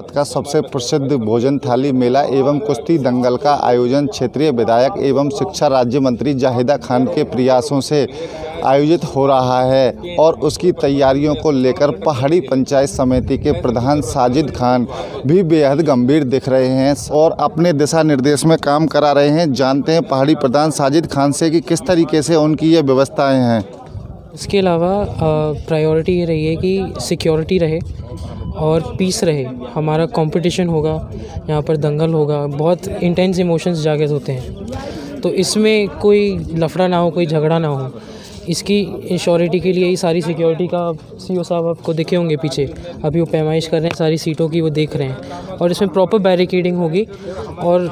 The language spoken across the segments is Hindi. भारत का सबसे प्रसिद्ध भोजन थाली मेला एवं कुश्ती दंगल का आयोजन क्षेत्रीय विधायक एवं शिक्षा राज्य मंत्री जाहिदा खान के प्रयासों से आयोजित हो रहा है और उसकी तैयारियों को लेकर पहाड़ी पंचायत समिति के प्रधान साजिद खान भी बेहद गंभीर दिख रहे हैं और अपने दिशा निर्देश में काम करा रहे हैं। जानते हैं पहाड़ी प्रधान साजिद खान से कि किस तरीके से उनकी ये व्यवस्थाएँ हैं। इसके अलावा प्रायोरिटी ये रही है कि सिक्योरिटी रहे और पीस रहे। हमारा कंपटीशन होगा, यहाँ पर दंगल होगा, बहुत इंटेंस इमोशंस जागृत होते हैं, तो इसमें कोई लफड़ा ना हो, कोई झगड़ा ना हो, इसकी इंश्योरिटी के लिए ही सारी सिक्योरिटी का सीईओ साहब आपको दिखे होंगे पीछे, अभी वो पैमाइश कर रहे हैं सारी सीटों की, वो देख रहे हैं और इसमें प्रॉपर बैरिकेडिंग होगी। और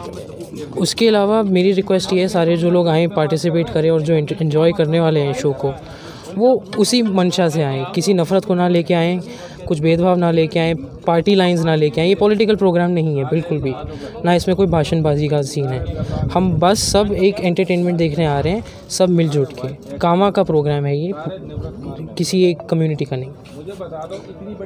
उसके अलावा मेरी रिक्वेस्ट ये है सारे जो लोग आएँ पार्टिसिपेट करें और जो इन्जॉय करने वाले हैं शो को, वो उसी मंशा से आएँ, किसी नफरत को ना लेके आएँ, कुछ भेदभाव ना लेके आएँ, पार्टी लाइंस ना लेके आएँ। ये पॉलिटिकल प्रोग्राम नहीं है बिल्कुल भी, ना इसमें कोई भाषणबाजी का सीन है। हम बस सब एक एंटरटेनमेंट देखने आ रहे हैं, सब मिलजुट के कामा का प्रोग्राम है, ये किसी एक कम्युनिटी का नहीं।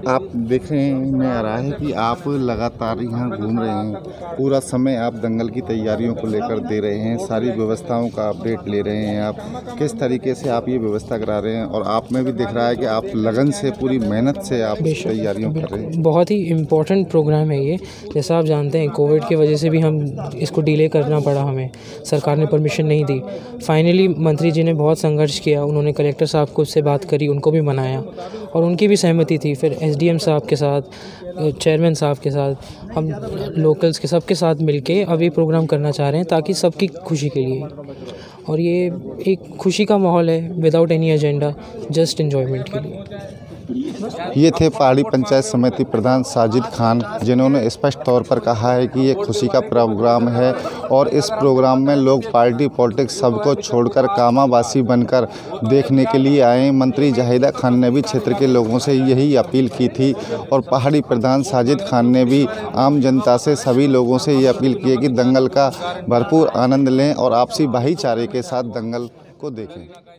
आप देख रहे हैं, मैं आ रहा है कि आप लगातार यहाँ घूम रहे हैं, पूरा समय आप दंगल की तैयारियों को लेकर दे रहे हैं, सारी व्यवस्थाओं का अपडेट ले रहे हैं। आप किस तरीके से आप ये व्यवस्था करा रहे हैं और आप में भी दिख रहा है कि आप लगन से, पूरी मेहनत से आप तैयारियों कर रहे हैं। बहुत ही इम्पोर्टेंट प्रोग्राम है ये। जैसा आप जानते हैं कोविड की वजह से भी हम इसको डिले करना पड़ा, हमें सरकार ने परमिशन नहीं दी। फाइनली मंत्री जी ने बहुत संघर्ष किया, उन्होंने कलेक्टर साहब को उससे बात करी, उनको भी मनाया और उनकी भी सहमति थी। फिर एसडीएम साहब के साथ, चेयरमैन साहब के साथ, हम लोकल्स के सबके साथ मिलके अब ये प्रोग्राम करना चाह रहे हैं ताकि सबकी खुशी के लिए, और ये एक खुशी का माहौल है without any agenda, just enjoyment के लिए। ये थे पहाड़ी पंचायत समिति प्रधान साजिद खान, जिन्होंने स्पष्ट तौर पर कहा है कि ये खुशी का प्रोग्राम है और इस प्रोग्राम में लोग पार्टी पॉलिटिक्स सबको छोड़कर कामावासी बनकर देखने के लिए आए। मंत्री जाहिदा खान ने भी क्षेत्र के लोगों से यही अपील की थी और पहाड़ी प्रधान साजिद खान ने भी आम जनता से, सभी लोगों से ये अपील की है कि दंगल का भरपूर आनंद लें और आपसी भाईचारे के साथ दंगल को देखें।